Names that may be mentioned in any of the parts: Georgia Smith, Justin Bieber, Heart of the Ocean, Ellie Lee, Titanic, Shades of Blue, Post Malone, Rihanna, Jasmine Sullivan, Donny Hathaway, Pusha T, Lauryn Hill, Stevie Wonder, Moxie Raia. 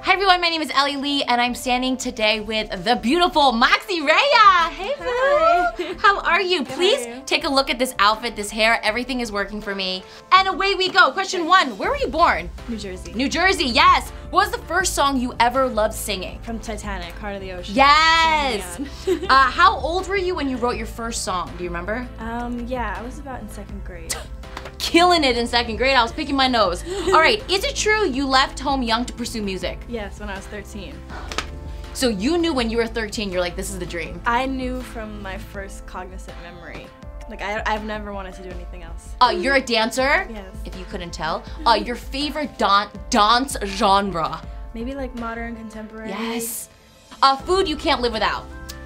Hi everyone, my name is Ellie Lee and I'm standing today with the beautiful Moxie Raia. Hey boo! Hi. How are you? Good. Please take a look at this outfit, this hair, everything is working for me. And away we go. Question one, where were you born? New Jersey. New Jersey, yes. What was the first song you ever loved singing? From Titanic, Heart of the Ocean. Yes! How old were you when you wrote your first song? Do you remember? Yeah, I was about in second grade. Killing it in second grade, I was picking my nose. All right, is it true you left home young to pursue music? Yes, when I was 13. So you knew when you were 13, you're like, this is the dream. I knew from my first cognizant memory. Like, I've never wanted to do anything else. You're a dancer? Yes. If you couldn't tell. Your favorite dance genre? Maybe like modern, contemporary. Yes. Food you can't live without?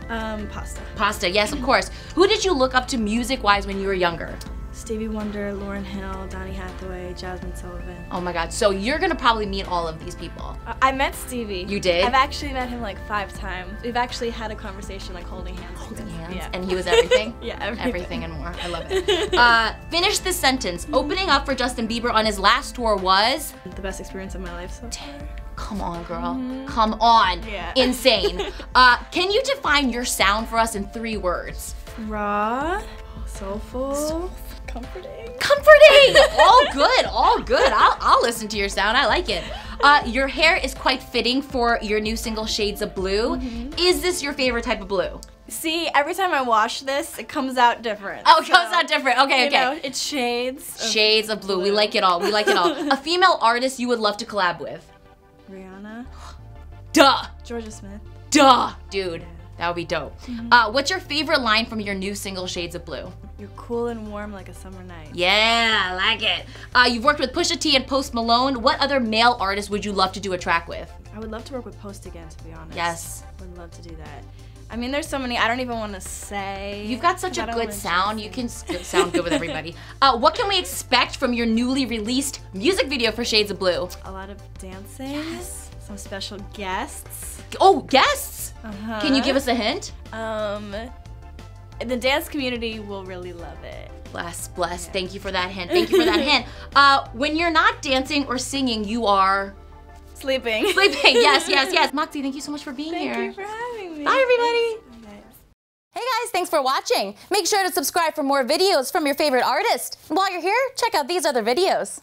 Pasta. Pasta, yes, of course. Who did you look up to music-wise when you were younger? Stevie Wonder, Lauryn Hill, Donny Hathaway, Jasmine Sullivan. Oh my god, so you're gonna probably meet all of these people. I met Stevie. You did? I've actually met him like 5 times. We've actually had a conversation like holding hands. Holding hands? Yeah. And he was everything? Yeah, everything. Everything and more, I love it. Finish this sentence. Opening up for Justin Bieber on his last tour was? The best experience of my life so far. Come on, girl. Come on. Yeah. Insane. Can you define your sound for us in 3 words? Raw, soulful. Comforting. Comforting! All good, all good. I'll listen to your sound, I like it. Your hair is quite fitting for your new single, Shades of Blue. Is this your favorite type of blue? See, every time I wash this, it comes out different. Oh, it comes out different, okay, okay. It's shades. Shades of blue, we like it all, we like it all. A female artist you would love to collab with? Rihanna. Duh! Georgia Smith. Duh! Dude. That would be dope. What's your favorite line from your new single, Shades of Blue? You're cool and warm like a summer night. Yeah, I like it. You've worked with Pusha T and Post Malone. What other male artist would you love to do a track with? I would love to work with Post again, to be honest. Yes. Would love to do that. I mean, there's so many, I don't even want to say. You've got such a good sound. You can sound good with everybody. What can we expect from your newly released music video for Shades of Blue? A lot of dancing. Yes. Some special guests. Oh, guests? Can you give us a hint? The dance community will really love it. Bless, bless. Yeah. Thank you for that hint. Thank you for that hint. When you're not dancing or singing, you are? Sleeping. Sleeping, yes, yes, yes. Moxie, thank you so much for being here. Thank you for having me. Bye, everybody. Thanks. Hey guys, thanks for watching. Make sure to subscribe for more videos from your favorite artist. And while you're here, check out these other videos.